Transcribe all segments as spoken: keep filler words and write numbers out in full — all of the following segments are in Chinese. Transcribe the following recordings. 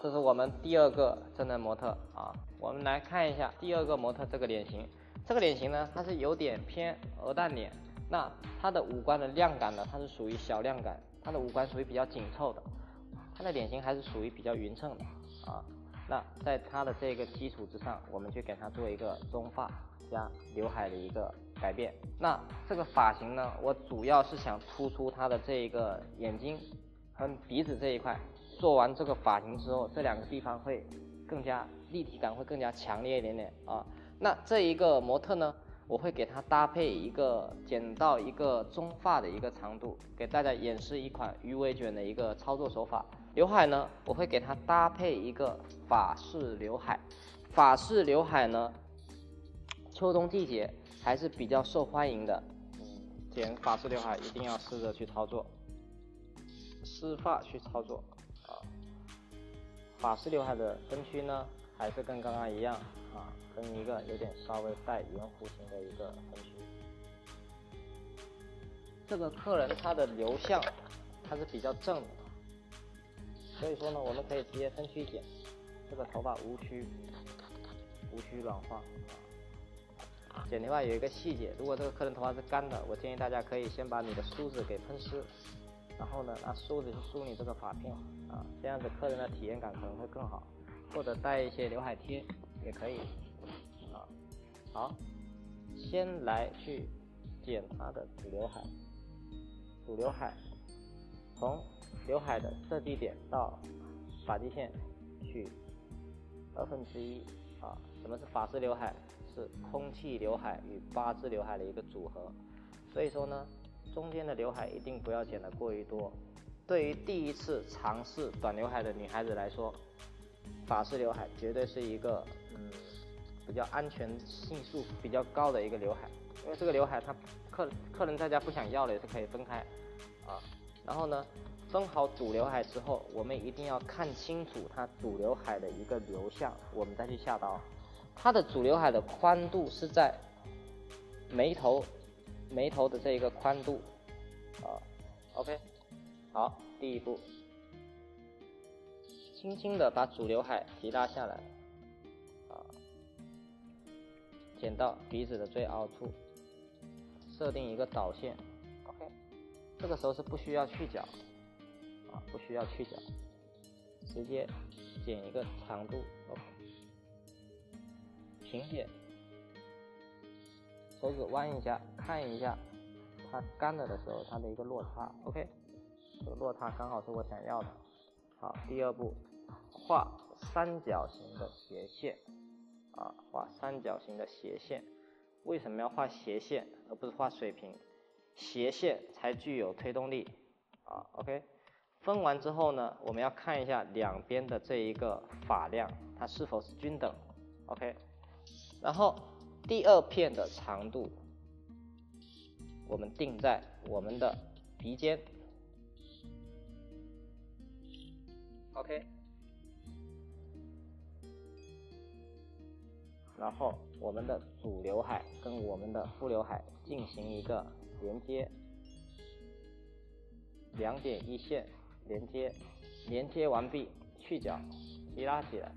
这是我们第二个正态模特啊。我们来看一下第二个模特这个脸型，这个脸型呢，它是有点偏鹅蛋脸，那它的五官的亮感呢，它是属于小亮感，它的五官属于比较紧凑的，它的脸型还是属于比较匀称的啊。那在它的这个基础之上，我们去给它做一个中发加刘海的一个改变。那这个发型呢，我主要是想突出它的这个眼睛和鼻子这一块。做完这个发型之后，这两个地方会更加立体感，会更加强烈一点点啊。那这一个模特呢，我会给它搭配一个剪到一个中发的一个长度，给大家演示一款鱼尾卷的一个操作手法。刘海呢，我会给它搭配一个法式刘海。法式刘海呢，秋冬季节还是比较受欢迎的。剪法式刘海一定要试着去操作，湿发去操作。法式刘海的分区呢，还是跟刚刚一样啊，跟一个有点稍微带圆弧形的一个分区。这个客人他的流向，他是比较正的，所以说呢，我们可以直接分区剪，这个头发无需无需软化。剪头发有一个细节，如果这个客人头发是干的，我建议大家可以先把你的梳子给喷湿。然后呢，拿梳子去梳你这个发片啊，这样子客人的体验感可能会更好，或者带一些刘海贴也可以啊。好，先来去剪它的主刘海，主刘海从刘海的设计点到发际线取二分之一啊。什么是法式刘海？是空气刘海与八字刘海的一个组合，所以说呢。中间的刘海一定不要剪得过于多。对于第一次尝试短刘海的女孩子来说，法式刘海绝对是一个嗯比较安全系数比较高的一个刘海，因为这个刘海他客客人在家不想要了也是可以分开啊。然后呢，分好主刘海之后，我们一定要看清楚它主刘海的一个流向，我们再去下刀。它的主刘海的宽度是在眉头。眉头的这一个宽度，啊 ，OK， 好，第一步，轻轻的把主刘海提拉下来，啊，剪到鼻子的最凹处，设定一个导线 ，OK， 这个时候是不需要去角，啊，不需要去角，直接剪一个长度 ，OK， 平剪。手指弯一下，看一下它干了的时候它的一个落差 ，OK， 这个落差刚好是我想要的。好，第二步，画三角形的斜线，啊，画三角形的斜线。为什么要画斜线而不是画水平？斜线才具有推动力，啊 ，OK。分完之后呢，我们要看一下两边的这一个发量，它是否是均等 ，OK。然后。第二片的长度，我们定在我们的鼻尖 ，OK。然后我们的主刘海跟我们的副刘海进行一个连接，两点一线连接，连接完毕，去角，提拉起来。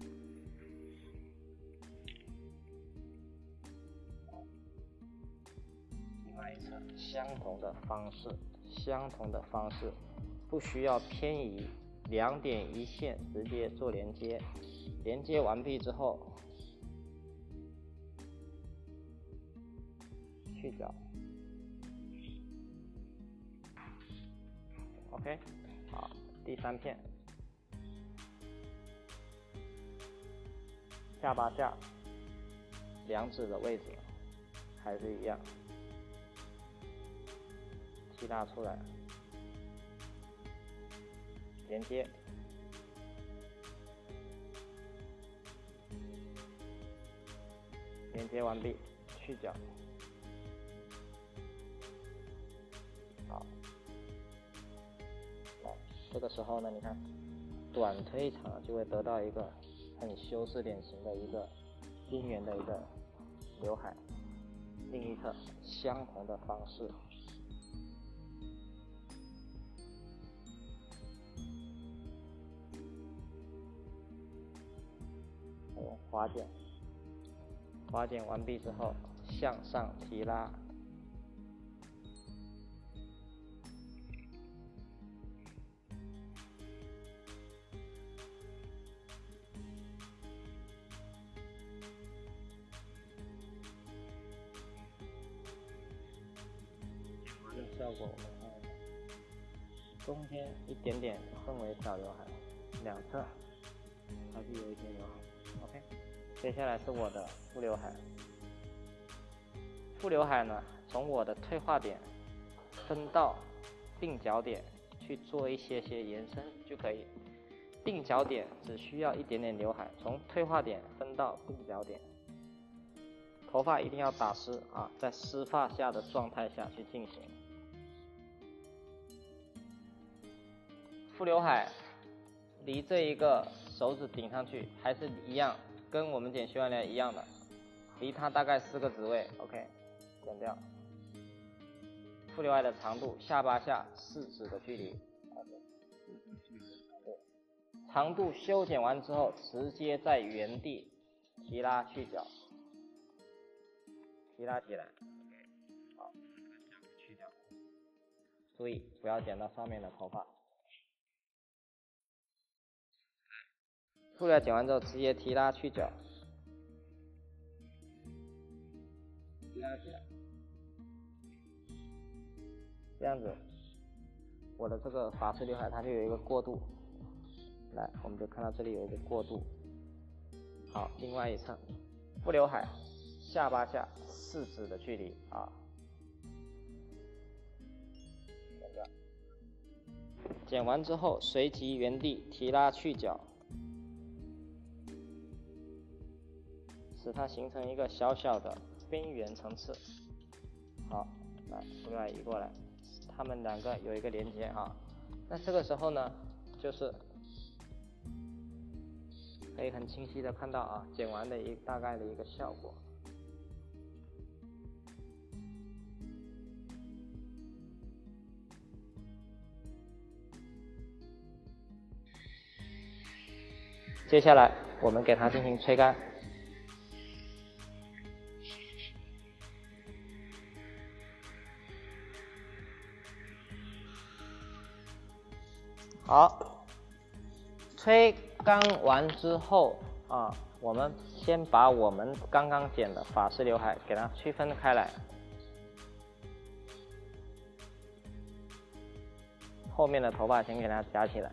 相同的方式，相同的方式，不需要偏移，两点一线直接做连接，连接完毕之后，去角 ，OK， 好，第三片，下巴下，两指的位置还是一样。提拉出来，连接，连接完毕，去角，好，好，这个时候呢，你看，短推长就会得到一个很修饰脸型的一个边缘的一个刘海，另一侧相同的方式。做划卷。划卷完毕之后，向上提拉，这个效果我们看，中间一点点分为小刘海，两侧还是有一些刘海。OK。 接下来是我的副刘海，副刘海呢，从我的退化点分到鬓角点去做一些些延伸就可以。鬓角点只需要一点点刘海，从退化点分到鬓角点。头发一定要打湿啊，在湿发下的状态下去进行。副刘海离这一个手指顶上去还是一样。 跟我们剪修完脸一样的，离它大概四个指位 ，OK， 剪掉。副刘海的长度，下巴下四指的距离。对，长度修剪完之后，直接在原地提拉去角，提拉起来。好，去掉。注意不要剪到上面的头发。 副刘海剪完之后，直接提拉去角，提拉起来，这样子，我的这个法式刘海它就有一个过渡，来，我们就看到这里有一个过渡。好，另外一侧，副刘海下巴下四指的距离啊，剪完之后，随即原地提拉去角。 使它形成一个小小的边缘层次。好，来，另外移过来，它们两个有一个连接啊。那这个时候呢，就是可以很清晰的看到啊，剪完的一大概的一个效果。接下来我们给它进行吹干。 好，吹干完之后啊，我们先把我们刚刚剪的法式刘海给它区分开来，后面的头发先给它夹起来。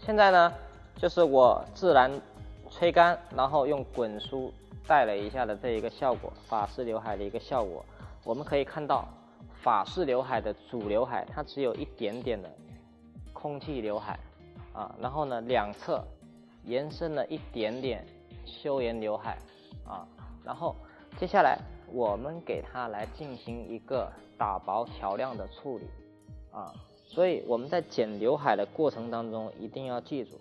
现在呢，就是我自然吹干，然后用滚梳带了一下的这一个效果，法式刘海的一个效果。我们可以看到，法式刘海的主刘海它只有一点点的空气刘海啊，然后呢两侧延伸了一点点休闲刘海啊，然后接下来我们给它来进行一个打薄调亮的处理啊。 所以我们在剪刘海的过程当中，一定要记住，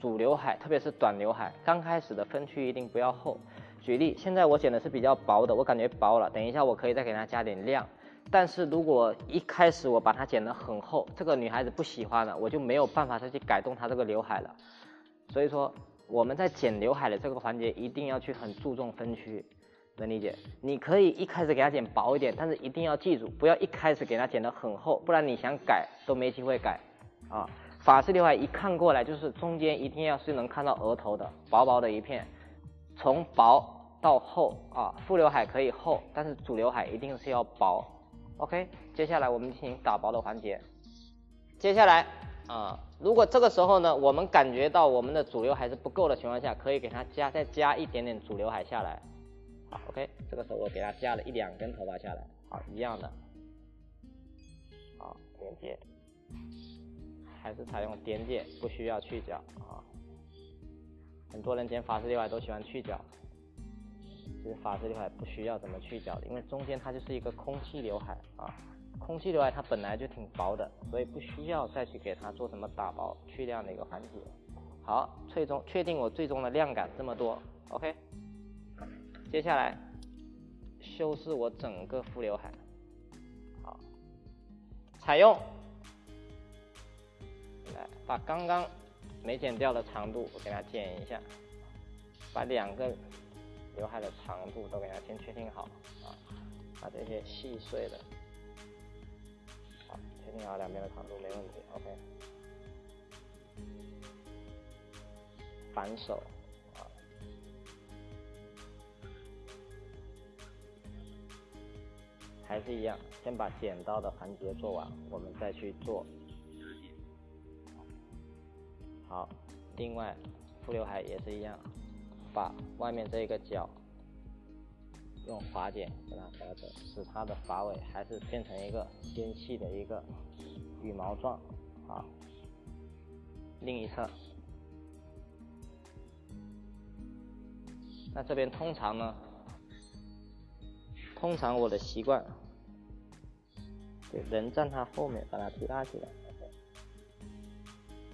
主刘海，特别是短刘海，刚开始的分区一定不要厚。举例，现在我剪的是比较薄的，我感觉薄了，等一下我可以再给它加点亮。但是如果一开始我把它剪得很厚，这个女孩子不喜欢了，我就没有办法再去改动她这个刘海了。所以说，我们在剪刘海的这个环节，一定要去很注重分区。 能理解？你可以一开始给它剪薄一点，但是一定要记住，不要一开始给它剪得很厚，不然你想改都没机会改啊。法式刘海一看过来，就是中间一定要是能看到额头的，薄薄的一片，从薄到厚啊。副刘海可以厚，但是主刘海一定是要薄。OK， 接下来我们进行打薄的环节。接下来啊、呃，如果这个时候呢，我们感觉到我们的主流海是不够的情况下，可以给它加再加一点点主流海下来。好 ，OK， 这个时候我给它加了一两根头发下来，好，一样的。好，点界，还是采用点界，不需要去角啊。很多人剪法式刘海都喜欢去角，其实法式刘海不需要怎么去角的，因为中间它就是一个空气刘海啊。 空气刘海它本来就挺薄的，所以不需要再去给它做什么打薄去量的一个环节。好，最终确定我最终的量感这么多 ，OK。接下来修饰我整个副刘海，好，采用来把刚刚没剪掉的长度我给它剪一下，把两个刘海的长度都给它先确定好啊，把这些细碎的。 确定好两边的长度没问题 ，OK。反手，啊，还是一样，先把剪刀的环节做完，我们再去做。好，另外副刘海也是一样，把外面这个角用发剪给它划走，使它的发尾还是变成一个纤细的一个羽毛状。好，另一侧。那这边通常呢，通常我的习惯，对，人站它后面，把它提拉起来，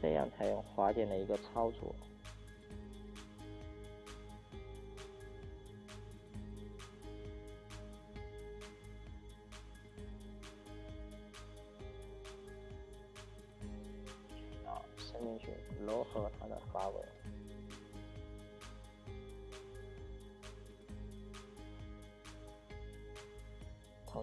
这样采用滑点的一个操作。 进去柔和它的发尾，头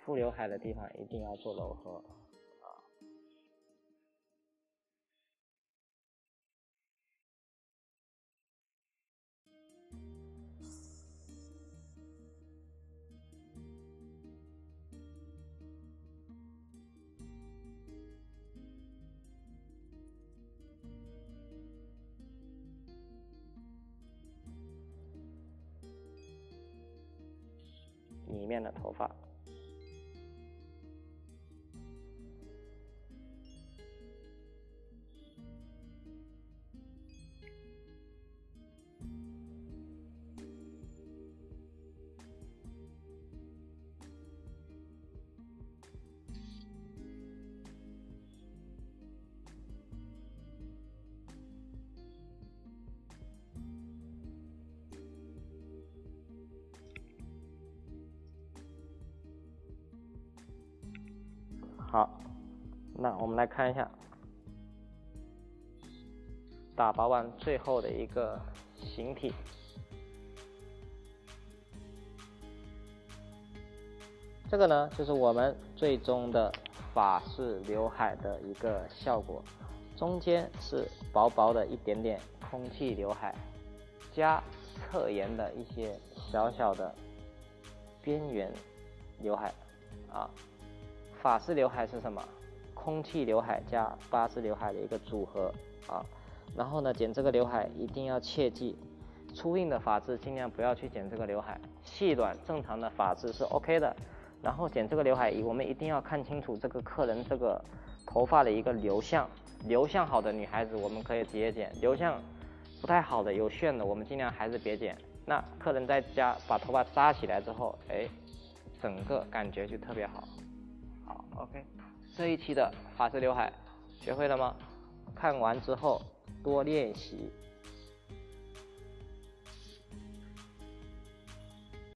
副刘海的地方一定要做柔和。 里面的头发，好，那我们来看一下打薄完最后的一个形体。这个呢，就是我们最终的法式刘海的一个效果。中间是薄薄的一点点空气刘海，加侧沿的一些小小的边缘刘海，啊。 法式刘海是什么？空气刘海加巴氏刘海的一个组合啊。然后呢，剪这个刘海一定要切记，粗硬的发质尽量不要去剪这个刘海，细短正常的发质是 OK 的。然后剪这个刘海，我们一定要看清楚这个客人这个头发的一个流向，流向好的女孩子我们可以直接剪，流向不太好的有旋的，我们尽量还是别剪。那客人在家把头发扎起来之后，哎，整个感觉就特别好。 好 ，OK， 这一期的法式刘海学会了吗？看完之后多练习。